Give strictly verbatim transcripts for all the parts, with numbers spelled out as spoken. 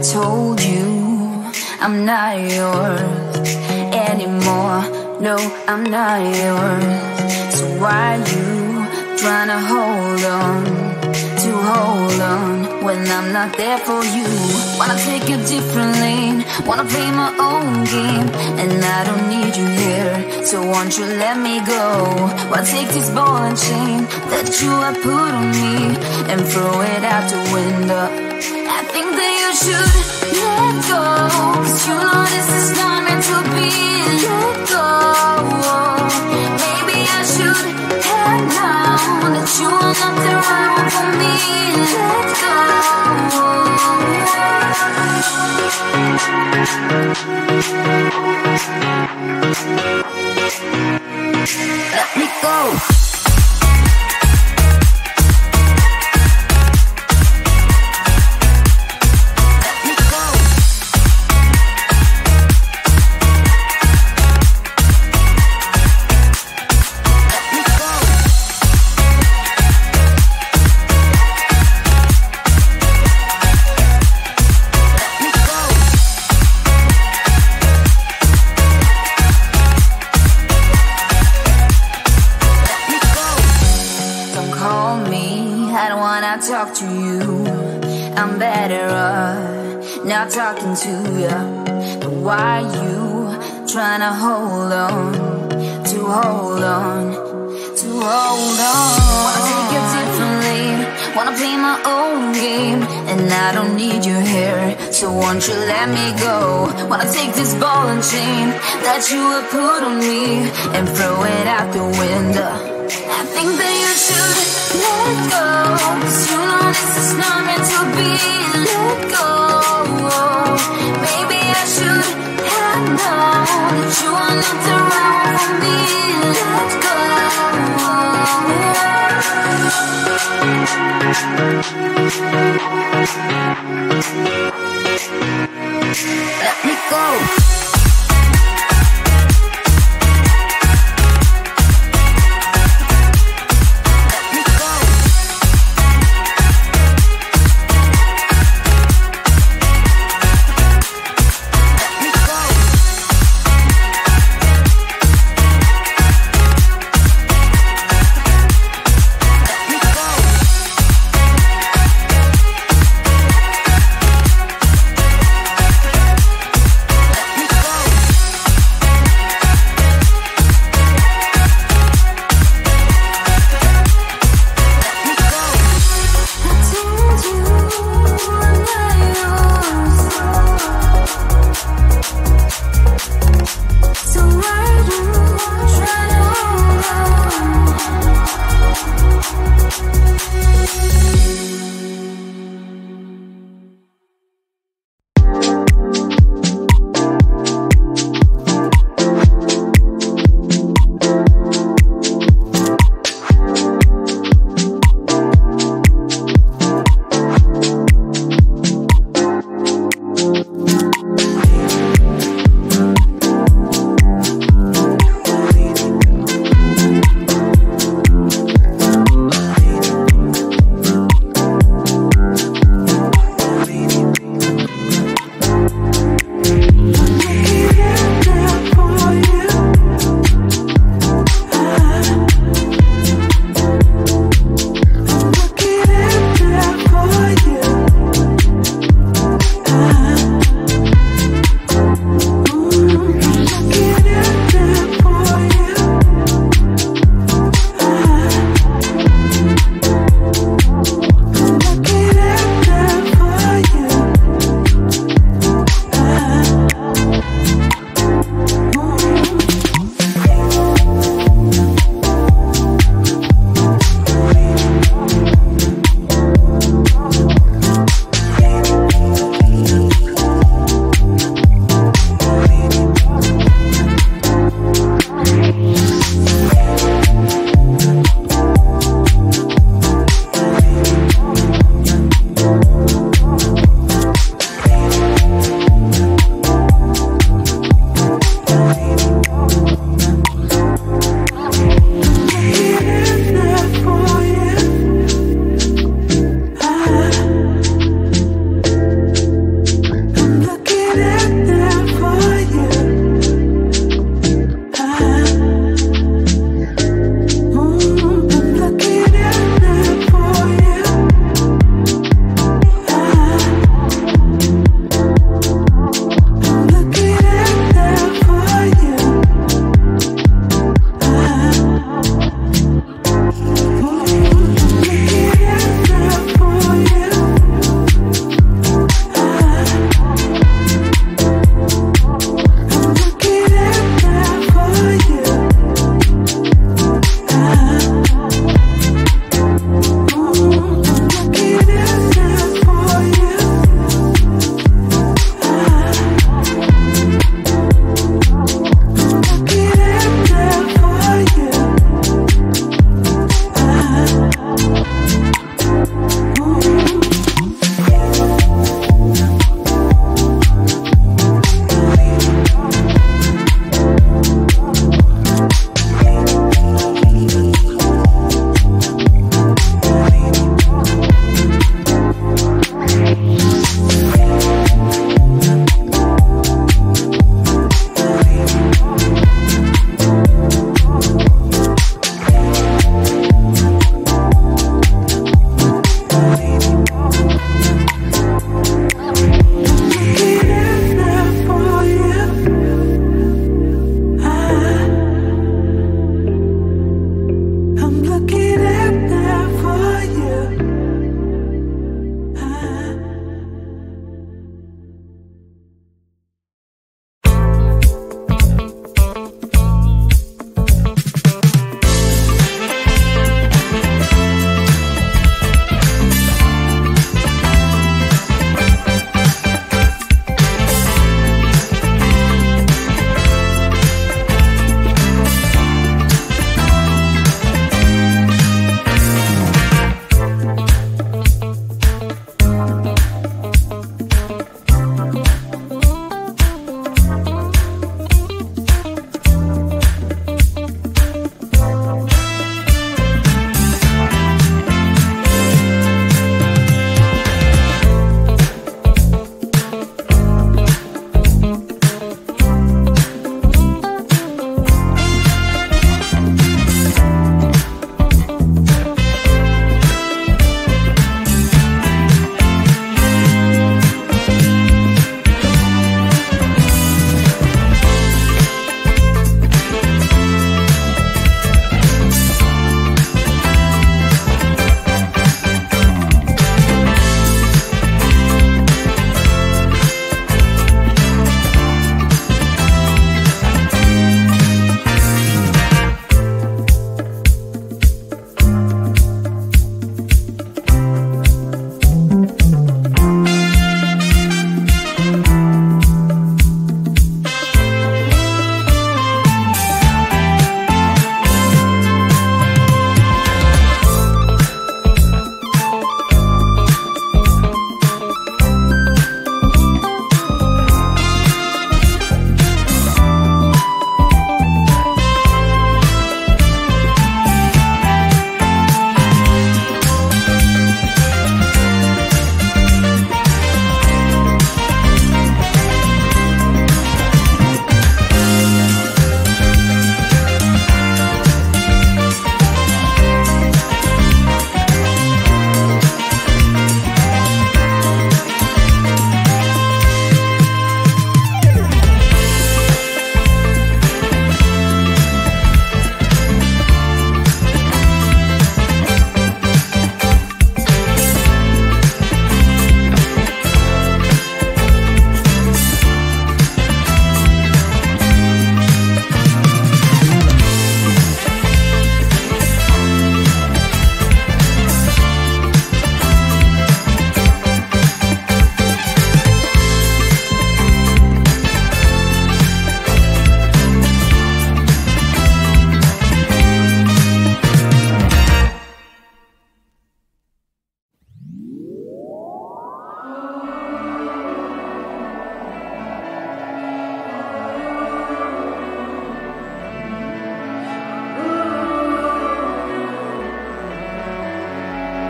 I told you I'm not yours anymore. No, I'm not yours. So why you trying to hold on, to hold on, when I'm not there for you? Wanna take a different lane, wanna play my own game, and I don't need you here, so won't you let me go? Why take this ball and chain that you have put on me and throw it out the window? I think that you should let go, 'cause you know this is not meant to be. Let go. Maybe I should have known that you are not the right one for me. Let go. Let me go. Talk to you, I'm better off not talking to you. But why you trying to hold on, to hold on, to hold on? Wanna take it differently, wanna play my own game, and I don't need you here, so won't you let me go? Wanna take this ball and chain that you have put on me and throw it out the window? I think that you should let go, 'cause you know this is not meant to be. Let go. Maybe I should have known that you are not the right one for me. Let go. Let me go.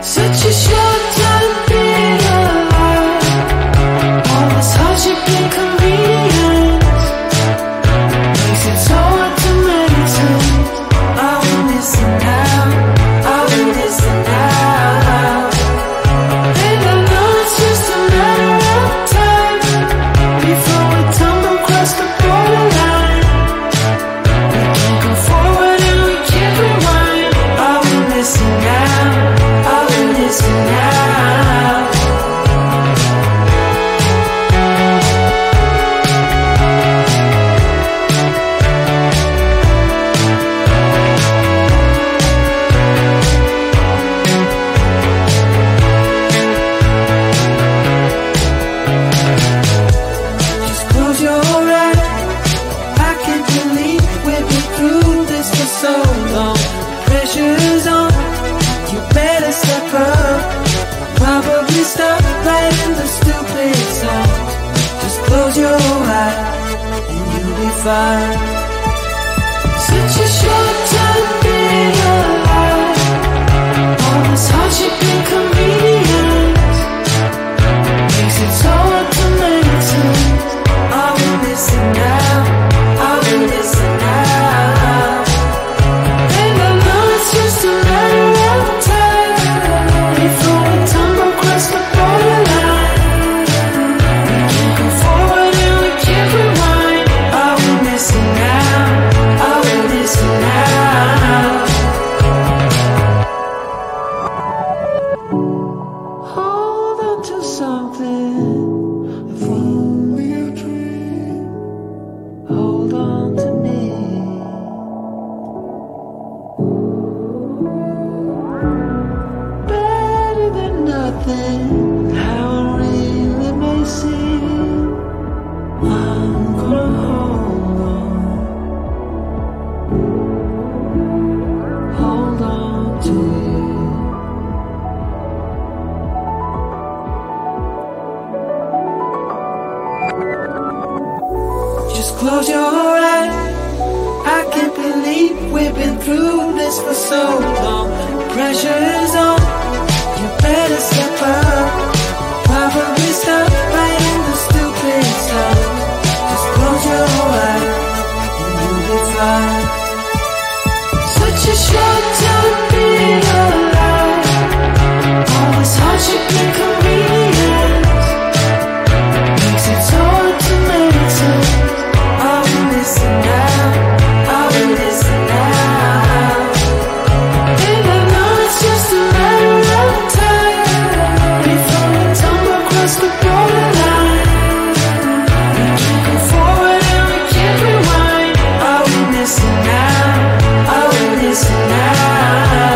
Now, I will listen now.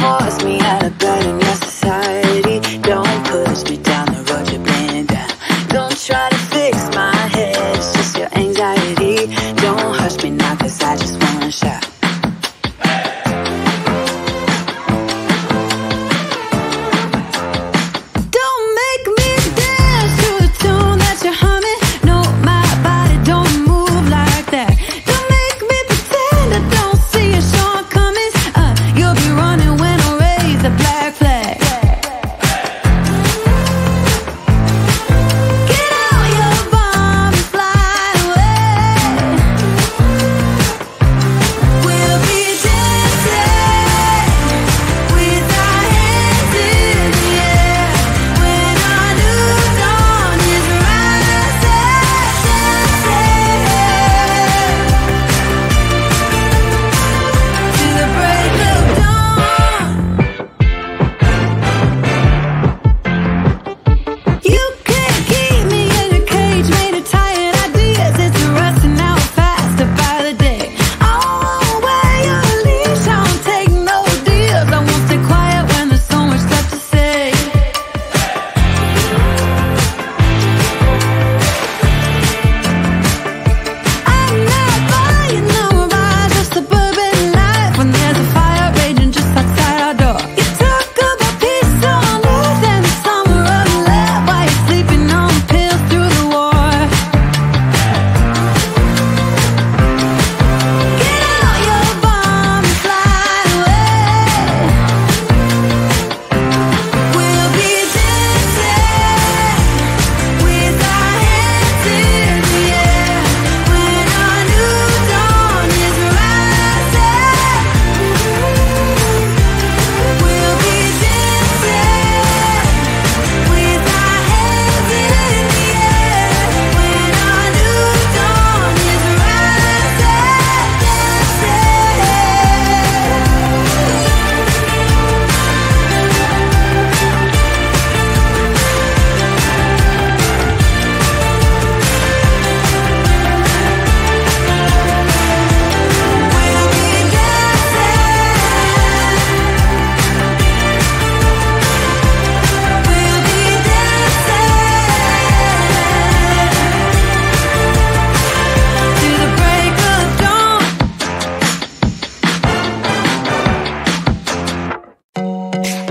force me out of bed in your society. Don't push me down the road you've been down. Don't try to fix my head, it's just your anxiety. Don't hush me now, cause I just wanna shout.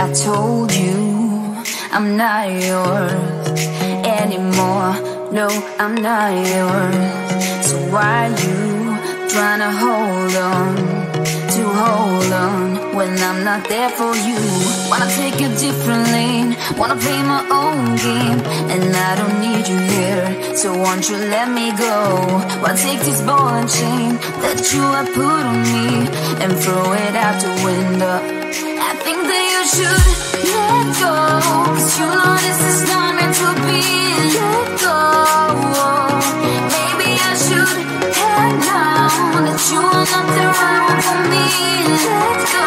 I told you I'm not yours anymore. No, I'm not yours. So why you trying to hold on, to hold on, when I'm not there for you? Wanna take a different lane, wanna play my own game, and I don't need you here, so won't you let me go? Why take this ball and chain that you have put on me and throw it out the window? I think that you should let go, cause you know this is not meant to be. Let go. Maybe I should head down, that you are not the right one for me. Let go.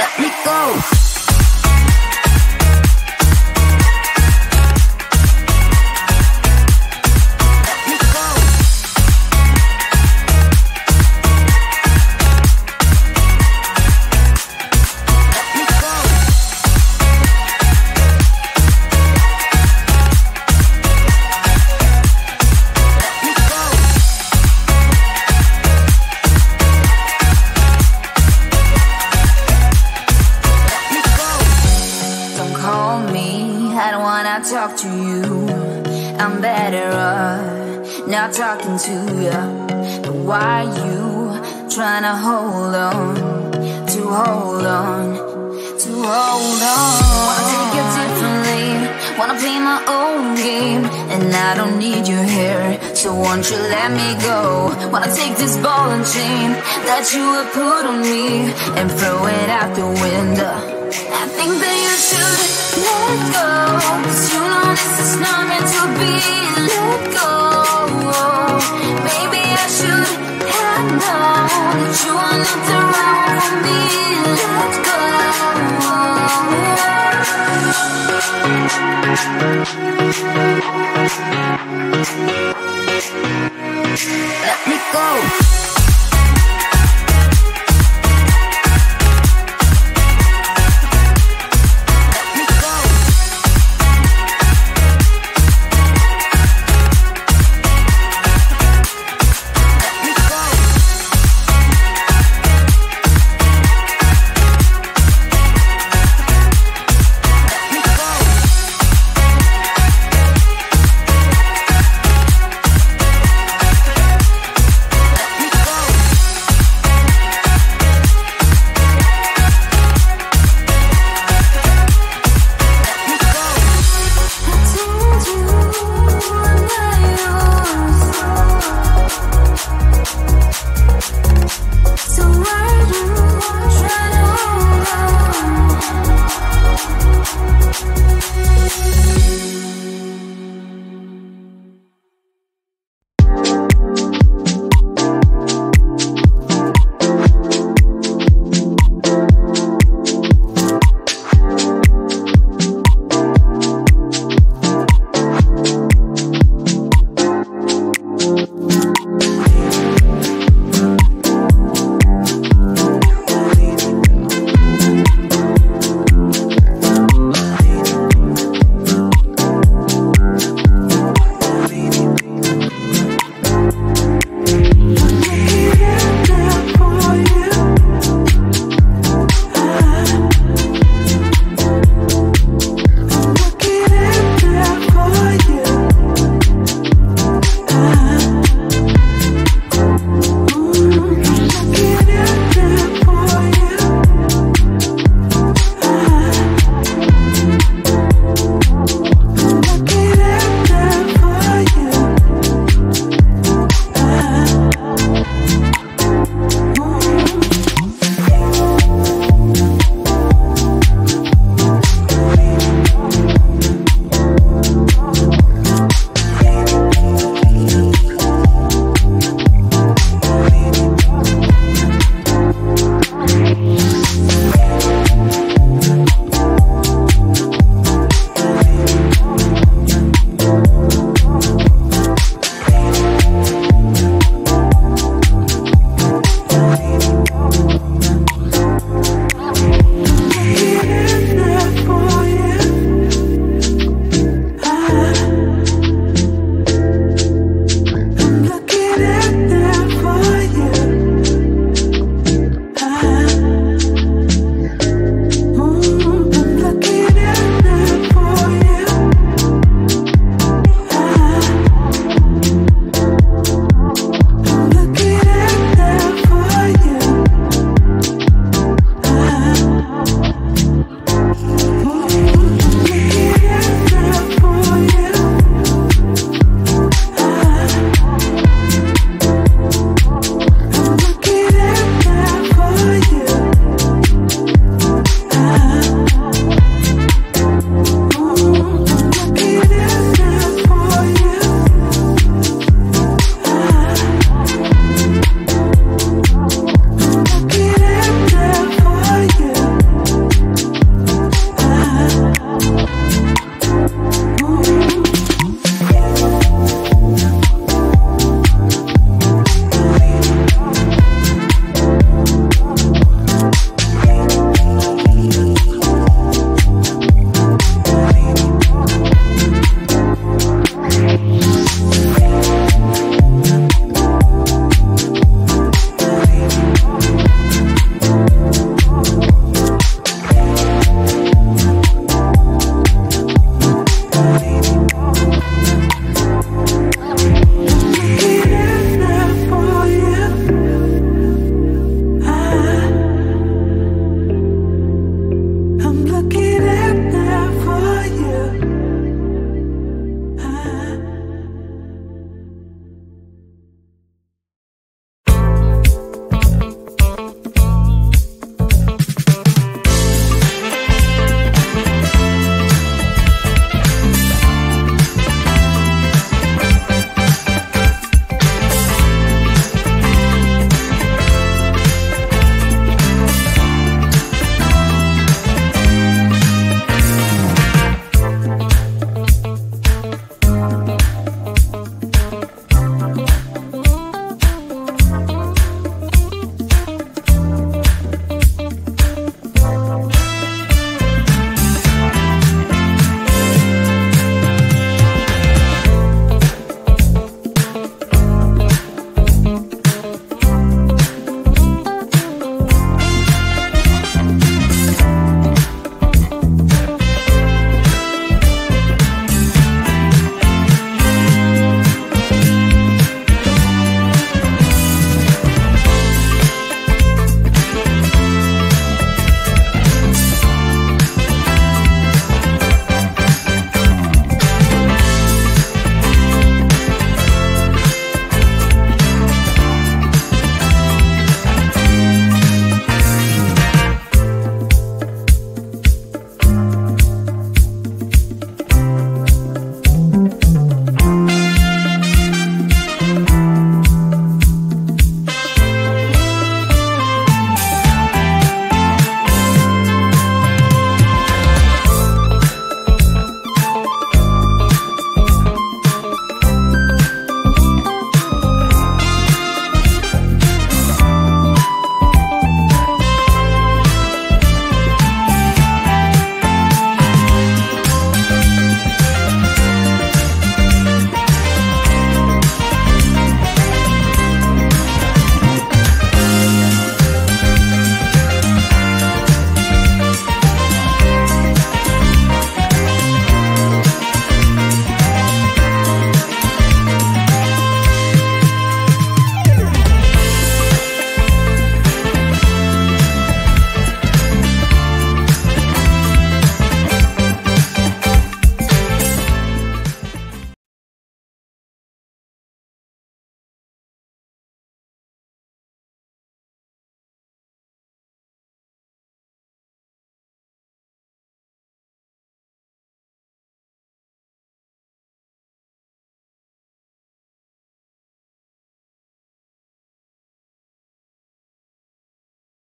Let me go. Talk to you, I'm better off not talking to you. But why you trying to hold on, to hold on, to hold on? Wanna take it differently, wanna play my own game, and I don't need you here, so won't you let me go? Wanna take this ball and chain that you have put on me and throw it out the window? I think that you should let go, cause you know this is not meant to be. Let go. Maybe I should have known that you are not the right one for me. Let go. Let me go.